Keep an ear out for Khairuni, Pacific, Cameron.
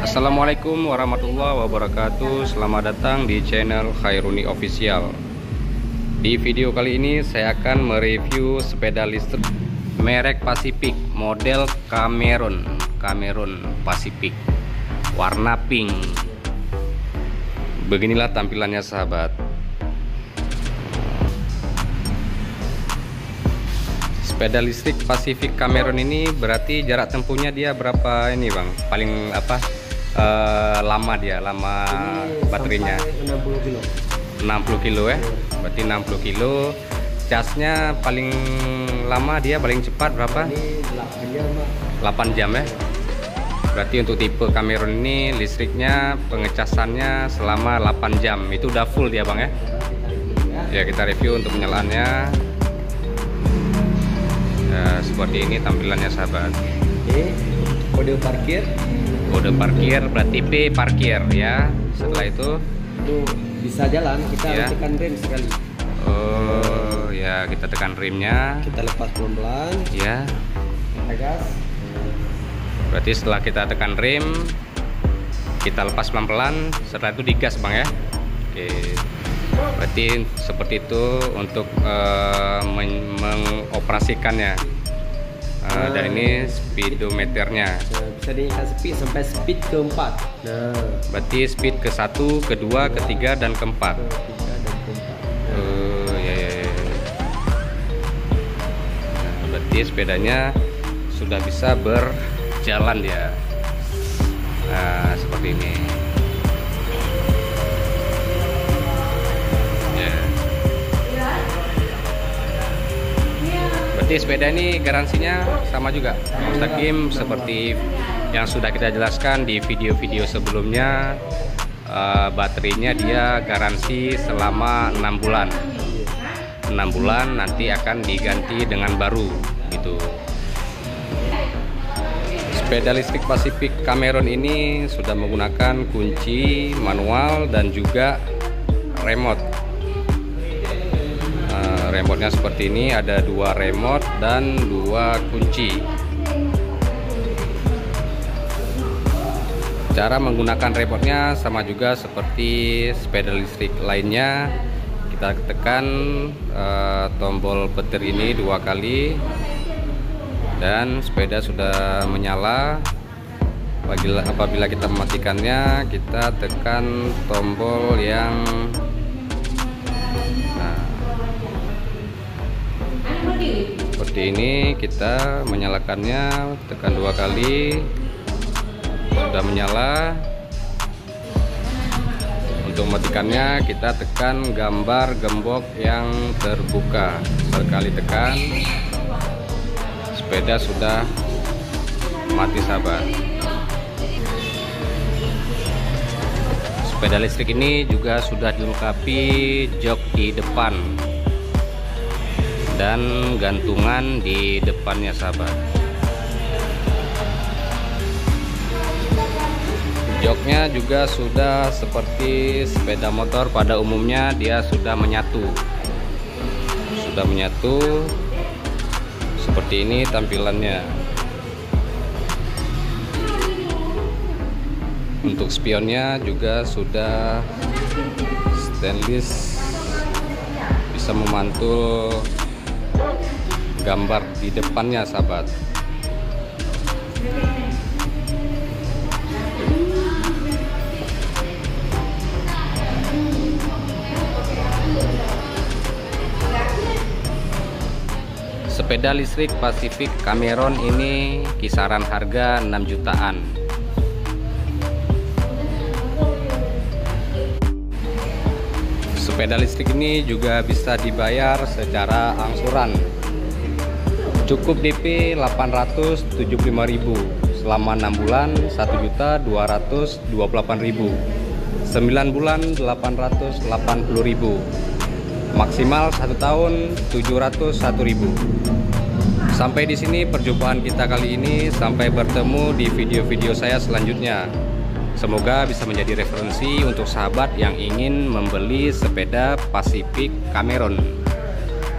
Assalamualaikum warahmatullahi wabarakatuh. Selamat datang di channel Khairuni Official. Di video kali ini saya akan mereview sepeda listrik merek Pacific model Cameron Pacific warna pink. Beginilah tampilannya, sahabat. Sepeda listrik Pacific Cameron ini berarti jarak tempuhnya dia berapa ini, Bang? Paling lama ini baterainya 60 kilo ya. Berarti 60 kilo. Casnya paling lama dia paling cepat berapa? Ini 8 jam ya. Berarti untuk tipe Cameron ini listriknya pengecasannya selama 8 jam. Itu udah full dia, Bang ya. Ya, kita review untuk penyalaannya. Ya, seperti ini tampilannya, sahabat. Oke, kode parkir berarti P parkir ya. Setelah itu bisa jalan, kita ya. Tekan rem sekali. Oh ya, kita tekan remnya, kita lepas pelan-pelan ya, kita gas. Berarti setelah kita tekan rem, kita lepas pelan-pelan, setelah itu digas, Bang ya. Oke, berarti seperti itu untuk mengoperasikannya. Dan ini speedometernya bisa diinginkan speed sampai speed keempat. Nah, berarti speed ke 1, kedua, ketiga, dan keempat. Nah, berarti sepedanya sudah bisa berjalan ya. Nah, seperti ini. Sepeda ini garansinya sama juga mustaqim seperti yang sudah kita jelaskan di video-video sebelumnya. Baterainya dia garansi selama 6 bulan, nanti akan diganti dengan baru gitu. Sepeda listrik Pacific Cameron ini sudah menggunakan kunci manual dan juga remote. Remote-nya seperti ini, ada 2 remote dan 2 kunci. Cara menggunakan remote-nya sama juga seperti sepeda listrik lainnya. Kita tekan tombol petir ini 2 kali dan sepeda sudah menyala. Apabila kita mematikannya, kita tekan tombol yang seperti ini. Kita menyalakannya, tekan 2 kali, sudah menyala. Untuk mematikannya kita tekan gambar gembok yang terbuka. Sekali tekan, sepeda sudah mati, sahabat. Sepeda listrik ini juga sudah dilengkapi jok di depan dan gantungan di depannya, sahabat. Joknya juga sudah seperti sepeda motor pada umumnya, dia sudah menyatu seperti ini tampilannya. Untuk spionnya juga sudah stainless, bisa memantul gambar di depannya, sahabat. Sepeda listrik Pacific Cameron ini kisaran harga 6 jutaan. Sepeda listrik ini juga bisa dibayar secara angsuran. Cukup DP 875.000 selama 6 bulan 1.228.000, 9 bulan 880.000, maksimal 1 tahun 701.000. Sampai di sini perjumpaan kita kali ini, sampai bertemu di video-video saya selanjutnya. Semoga bisa menjadi referensi untuk sahabat yang ingin membeli sepeda Pacific Cameron.